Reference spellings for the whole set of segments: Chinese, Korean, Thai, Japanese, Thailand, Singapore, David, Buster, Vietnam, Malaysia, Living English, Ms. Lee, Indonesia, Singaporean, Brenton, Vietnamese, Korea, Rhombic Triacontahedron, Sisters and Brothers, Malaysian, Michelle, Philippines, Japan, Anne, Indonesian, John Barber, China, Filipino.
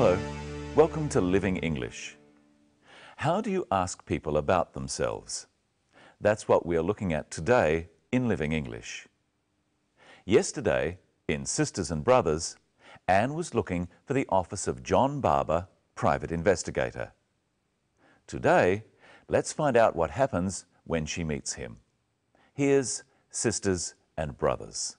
Hello, welcome to Living English. How do you ask people about themselves? That's what we are looking at today in Living English. Yesterday, in Sisters and Brothers, Anne was looking for the office of John Barber, private investigator. Today, let's find out what happens when she meets him. Here's Sisters and Brothers.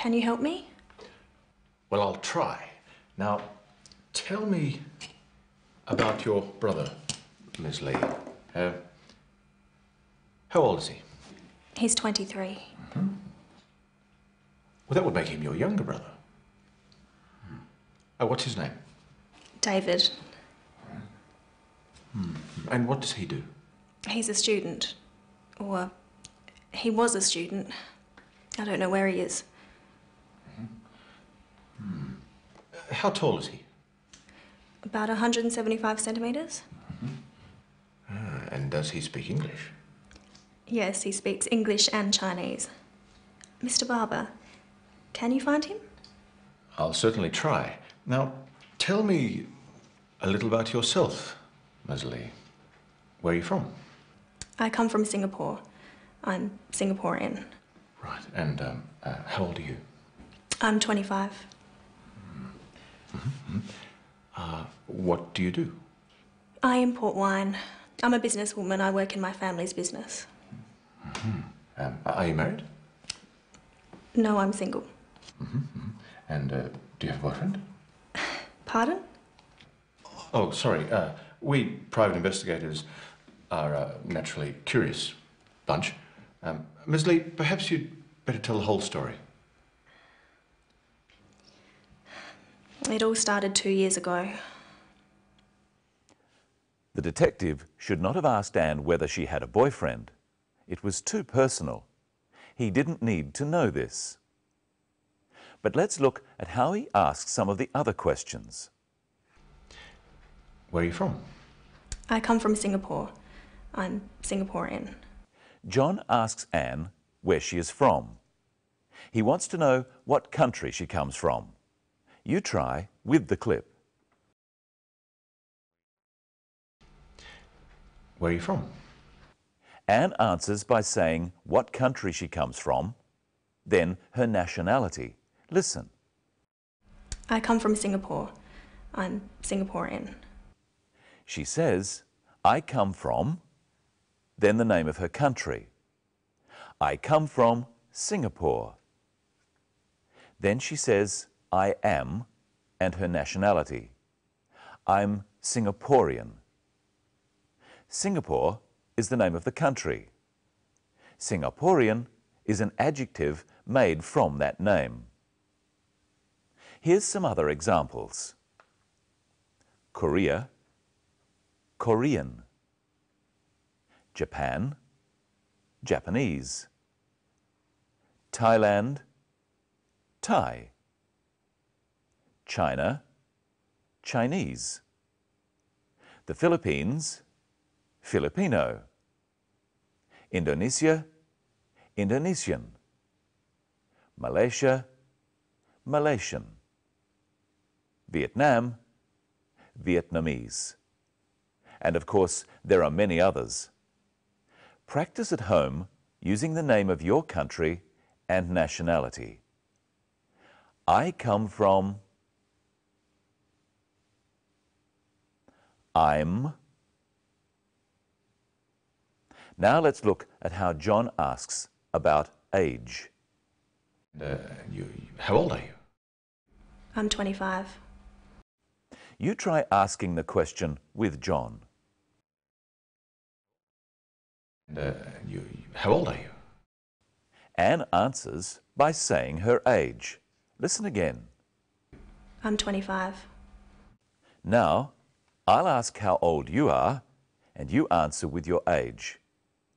Can you help me? Well, I'll try. Now, tell me about your brother, Ms. Lee. How old is he? He's 23. Mm-hmm. Well, that would make him your younger brother. What's his name? David. Mm-hmm. And what does he do? He's a student. Or he was a student. I don't know where he is. Mm-hmm. How tall is he? About 175 centimetres. Mm-hmm. And does he speak English? Yes, he speaks English and Chinese. Mr. Barber, can you find him? I'll certainly try. Now, tell me a little about yourself, Ms. Lee. Where are you from? I come from Singapore. I'm Singaporean. Right, and how old are you? I'm 25. Mm-hmm. What do you do? I import wine. I'm a businesswoman. I work in my family's business. Mm-hmm. Are you married? No, I'm single. Mm-hmm. And do you have a boyfriend? Pardon? Oh, sorry. We private investigators are naturally curious bunch. Ms. Lee, perhaps you'd better tell the whole story. It all started 2 years ago. The detective should not have asked Anne whether she had a boyfriend. It was too personal. He didn't need to know this. But let's look at how he asks some of the other questions. Where are you from? I come from Singapore. I'm Singaporean. John asks Anne where she is from. He wants to know what country she comes from. You try with the clip. Where are you from? Anne answers by saying what country she comes from, then her nationality. Listen. I come from Singapore. I'm Singaporean. She says, I come from, then the name of her country. I come from Singapore. Then she says, I am, and her nationality. I'm Singaporean. Singapore is the name of the country. Singaporean is an adjective made from that name. Here's some other examples. Korea, Korean. Japan, Japanese. Thailand, Thai. China, Chinese. The Philippines, Filipino. Indonesia, Indonesian. Malaysia, Malaysian. Vietnam, Vietnamese. And of course, there are many others. Practice at home using the name of your country and nationality. I come from. I'm. Now let's look at how John asks about age. How old are you? I'm 25. You try asking the question with John. How old are you? Anne answers by saying her age. Listen again. I'm 25. Now, I'll ask how old you are, and you answer with your age.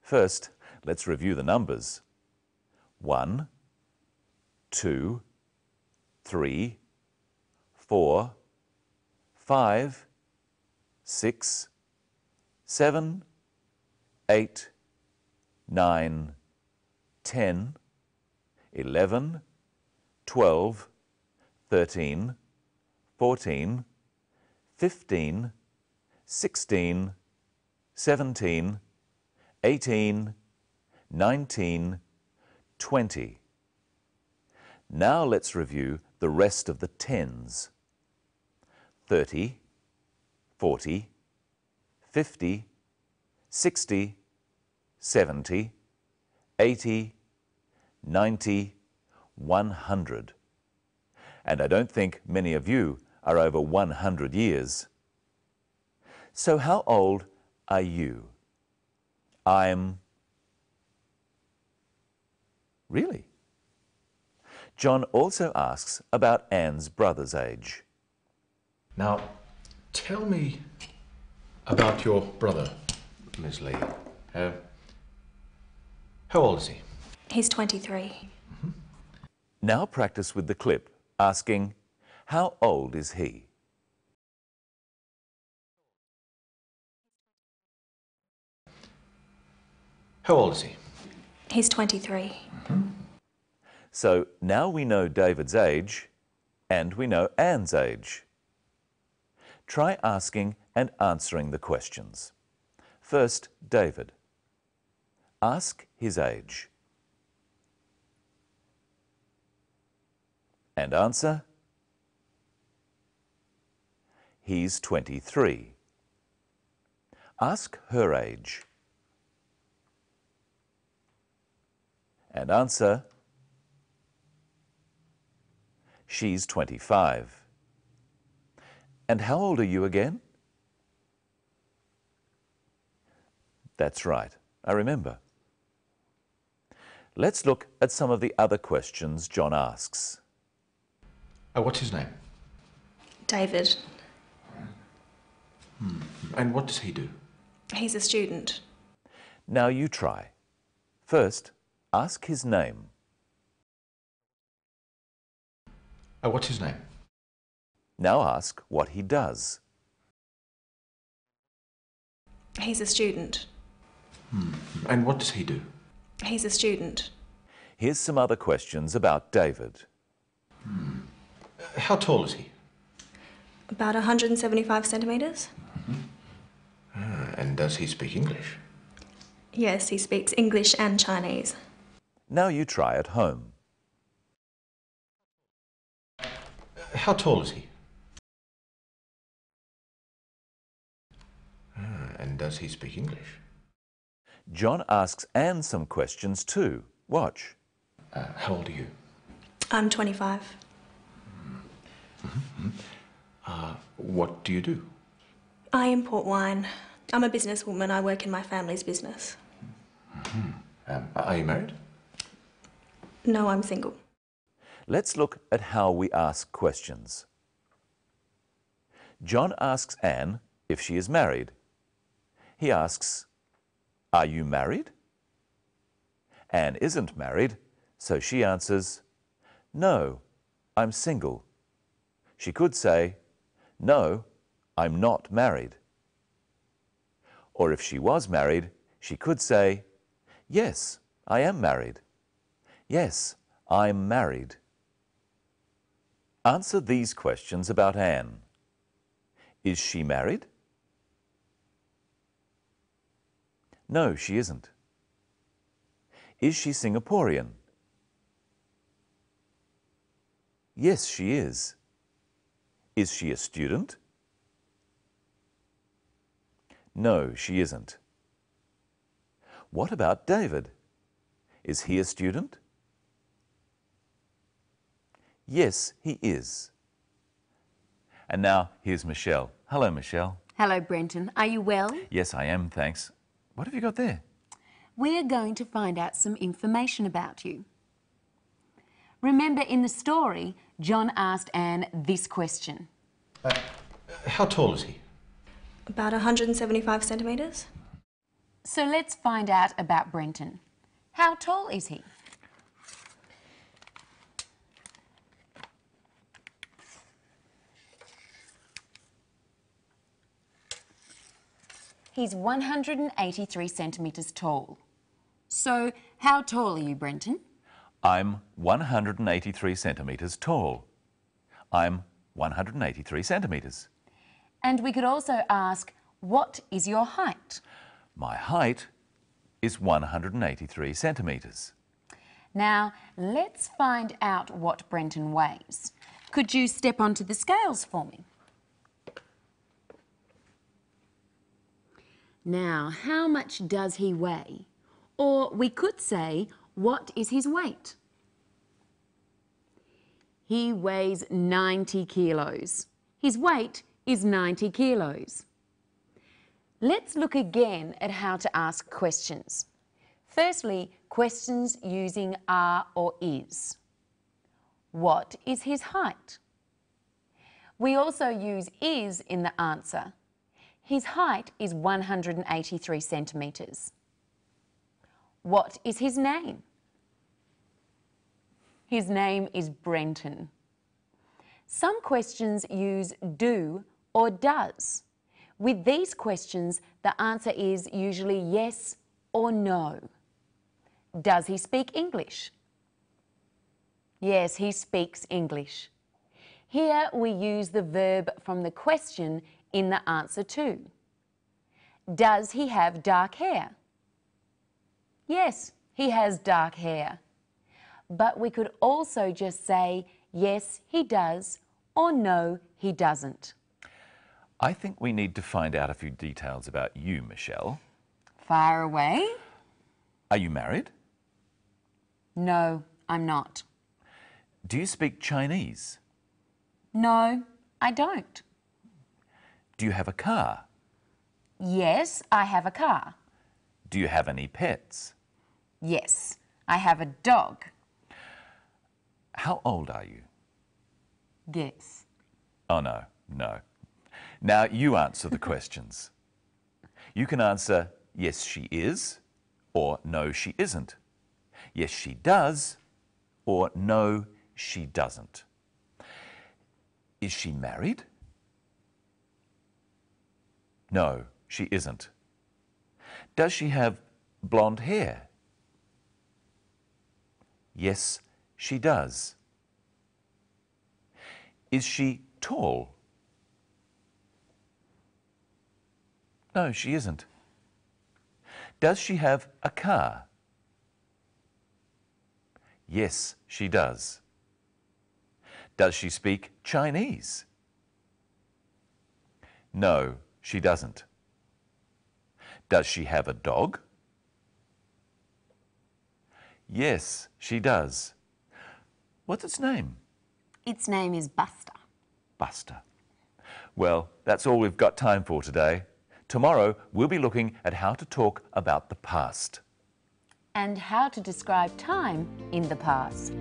First, let's review the numbers. 1, 2, 3, 4, 5, 6, 7, 8, 9, 10, 11, 12, 13, 14, 15, 16, 17, 18, 19, 20. Now let's review the rest of the tens. 30, 40, 50, 60, 70, 80, 90, 100. And I don't think many of you are over 100 years. So how old are you? I'm... Really? John also asks about Anne's brother's age. Now, tell me about your brother, Ms. Lee. How old is he? He's 23. Mm-hmm. Now practice with the clip, asking, how old is he? How old is he? He's 23. Mm-hmm. So now we know David's age and we know Anne's age. Try asking and answering the questions. First, David. Ask his age. And answer, he's 23. Ask her age. And answer, she's 25. And how old are you again? That's right, I remember. Let's look at some of the other questions John asks. What's his name? David. Hmm. And what does he do? He's a student. Now you try. First, ask his name. What's his name? Now ask what he does. He's a student. Hmm. And what does he do? He's a student. Here's some other questions about David. Hmm. How tall is he? About 175 centimetres. Mm-hmm. And does he speak English? Yes, he speaks English and Chinese. Now you try at home. How tall is he? And does he speak English? John asks Anne some questions too. Watch. How old are you? I'm 25. Mm-hmm. What do you do? I import wine. I'm a businesswoman. I work in my family's business. Mm-hmm. Are you married? No, I'm single. Let's look at how we ask questions. John asks Anne if she is married. He asks, are you married? Anne isn't married, so she answers, no, I'm single. She could say, no, I'm not married. Or if she was married, she could say, yes, I am married. Yes, I'm married. Answer these questions about Anne. Is she married? No, she isn't. Is she Singaporean? Yes, she is. Is she a student? No, she isn't. What about David? Is he a student? Yes, he is. And now here's Michelle. Hello, Michelle. Hello, Brenton. Are you well? Yes, I am, thanks. What have you got there? We're going to find out some information about you. Remember, in the story, John asked Anne this question. How tall is he? About 175 centimetres. So let's find out about Brenton. How tall is he? He's 183 centimetres tall. So, how tall are you, Brenton? I'm 183 centimetres tall. I'm 183 centimetres. And we could also ask, what is your height? My height is 183 centimetres. Now, let's find out what Brenton weighs. Could you step onto the scales for me? Now, how much does he weigh? Or we could say, what is his weight? He weighs 90 kilos. His weight is 90 kilos. Let's look again at how to ask questions. Firstly, questions using are or is. What is his height? We also use is in the answer. His height is 183 centimetres. What is his name? His name is Brenton. Some questions use do or does. With these questions, the answer is usually yes or no. Does he speak English? Yes, he speaks English. Here we use the verb from the question in the answer to. Does he have dark hair? Yes, he has dark hair. But we could also just say, yes, he does, or no, he doesn't. I think we need to find out a few details about you, Michelle. Fire away. Are you married? No, I'm not. Do you speak Chinese? No, I don't. Do you have a car? Yes, I have a car. Do you have any pets? Yes, I have a dog. How old are you? Yes. Oh, no, no. Now you answer the questions. You can answer, yes, she is, or no, she isn't. Yes, she does, or no, she doesn't. Is she married? No, she isn't. Does she have blonde hair? Yes, she does. Is she tall? No, she isn't. Does she have a car? Yes, she does. Does she speak Chinese? No, she doesn't. Does she have a dog? Yes, she does. What's its name? Its name is Buster. Buster. Well, that's all we've got time for today. Tomorrow, we'll be looking at how to talk about the past. And how to describe time in the past.